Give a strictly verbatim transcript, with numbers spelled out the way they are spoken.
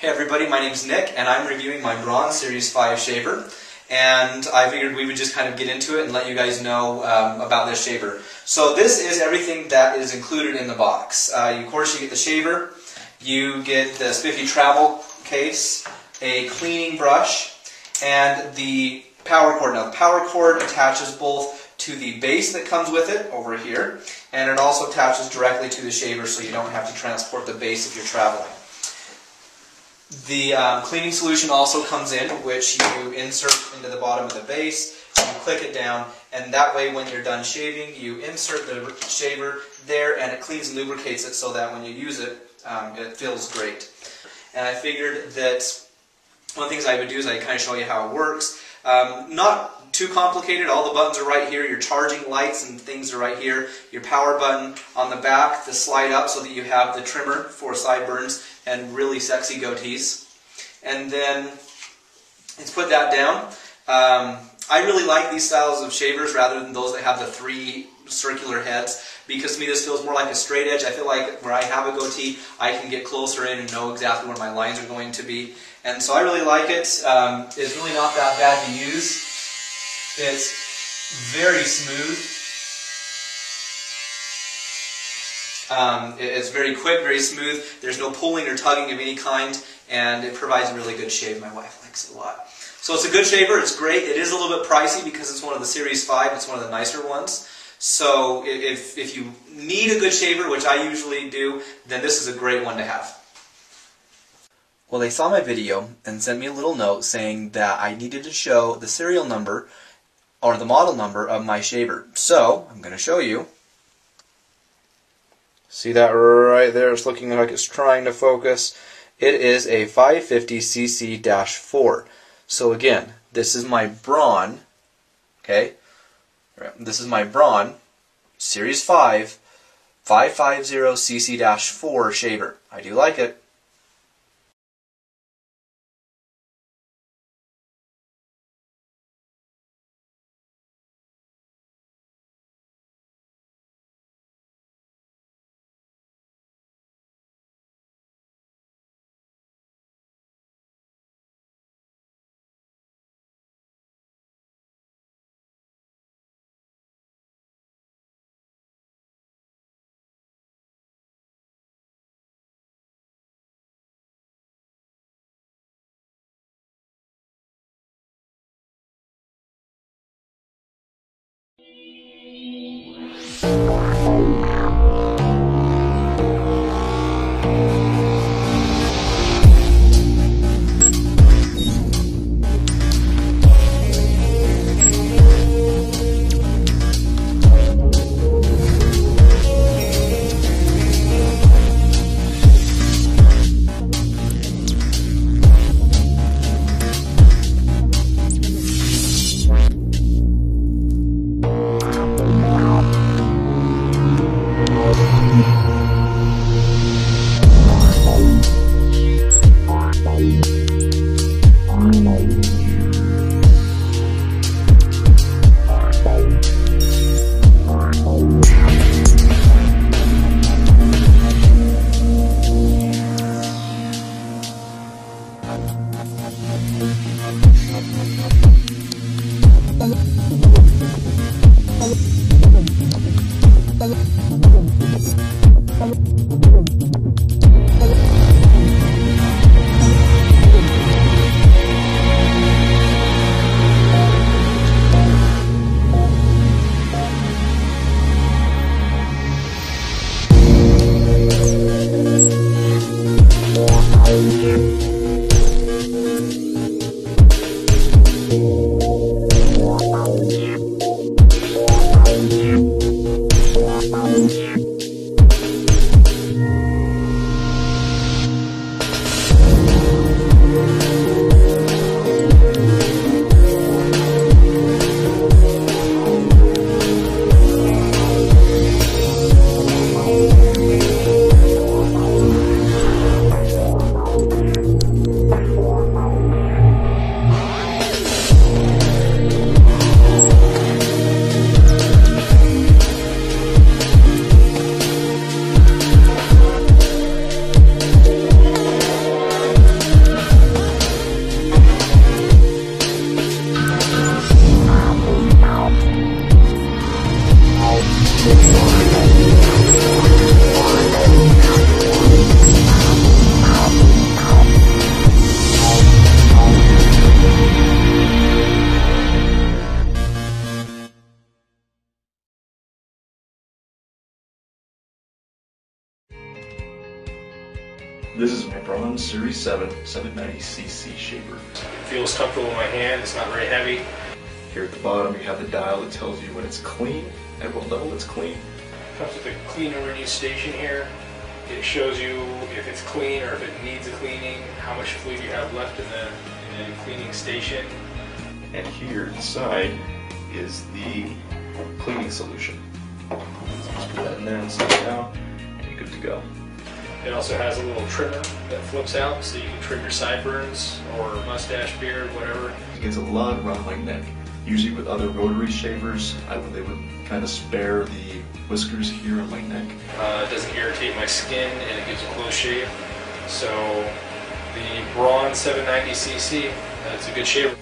Hey everybody, my name's Nick and I'm reviewing my Braun Series five shaver, and I figured we would just kind of get into it and let you guys know um, about this shaver. So this is everything that is included in the box. Uh, you, of course you get the shaver, you get the Spiffy travel case, a cleaning brush, and the power cord. Now the power cord attaches both to the base that comes with it over here, and it also attaches directly to the shaver so you don't have to transport the base if you're traveling. The um, cleaning solution also comes in, which you insert into the bottom of the base, you click it down, and that way when you're done shaving, you insert the shaver there and it cleans and lubricates it so that when you use it, um, it feels great. And I figured that one of the things I would do is I kind of show you how it works. Um, not too complicated, all the buttons are right here, your charging lights and things are right here, your power button on the back, the slide up so that you have the trimmer for sideburns and really sexy goatees. And then let's put that down. Um, I really like these styles of shavers rather than those that have the three circular heads, because to me this feels more like a straight edge. I feel like where I have a goatee, I can get closer in and know exactly where my lines are going to be. And so I really like it. Um, it's really not that bad to use. It's very smooth. Um, it's very quick, very smooth. There's no pulling or tugging of any kind, and it provides a really good shave. My wife likes it a lot. So it's a good shaver. It's great. It is a little bit pricey because it's one of the Series five. It's one of the nicer ones. So if, if you need a good shaver, which I usually do, then this is a great one to have. Well, they saw my video and sent me a little note saying that I needed to show the serial number or the model number of my shaver. So I'm going to show you. See that right there? It's looking like it's trying to focus. It is a five fifty C C dash four. So again, this is my Braun, okay? This is my Braun Series five five fifty C C dash four shaver. I do like it. This is my Braun Series seven seven ninety c c shaver. It feels comfortable in my hand, it's not very heavy. Here at the bottom you have the dial that tells you when it's clean and what level it's clean. It comes with a cleaner ready station here. It shows you if it's clean or if it needs a cleaning, how much fluid you have left in the, in the cleaning station. And here inside is the cleaning solution. So just put that in there and set it down and you're good to go. It also has a little trimmer that flips out so you can trim your sideburns or mustache, beard, whatever. It gets a lot around my neck. Usually with other rotary shavers, I, they would kind of spare the whiskers here on my neck. Uh, it doesn't irritate my skin and it gives a close shave. So the Braun seven ninety c c, that's a good shaver.